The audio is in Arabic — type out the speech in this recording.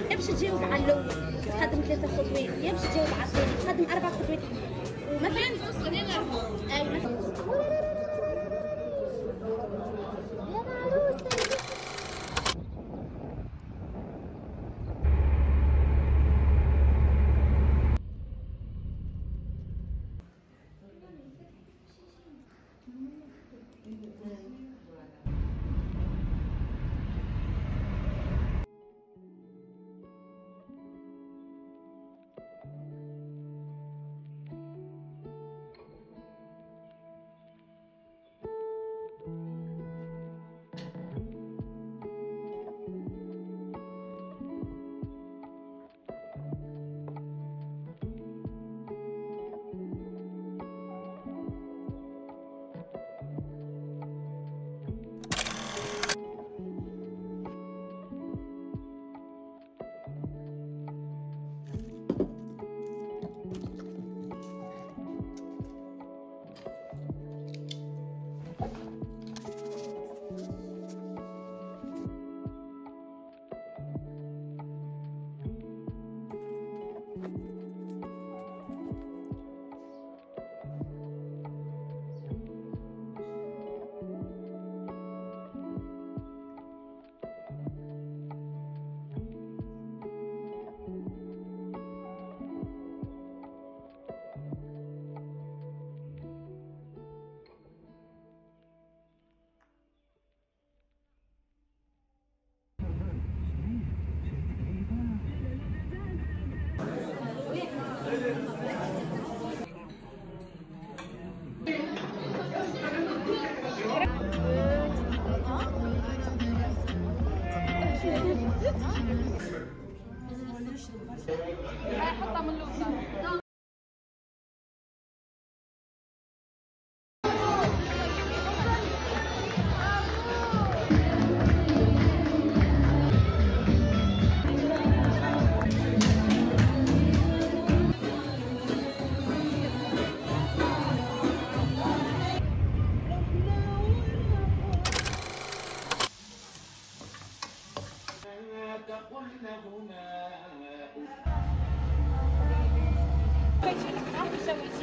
يا باش تجيو مع الاول تقدم 3 خطوات، يا باش تجيو مع الثاني تقدم 4 خطوات، ومثلا توصل هنا 4. اي يا معروسه حطها من اللوطة.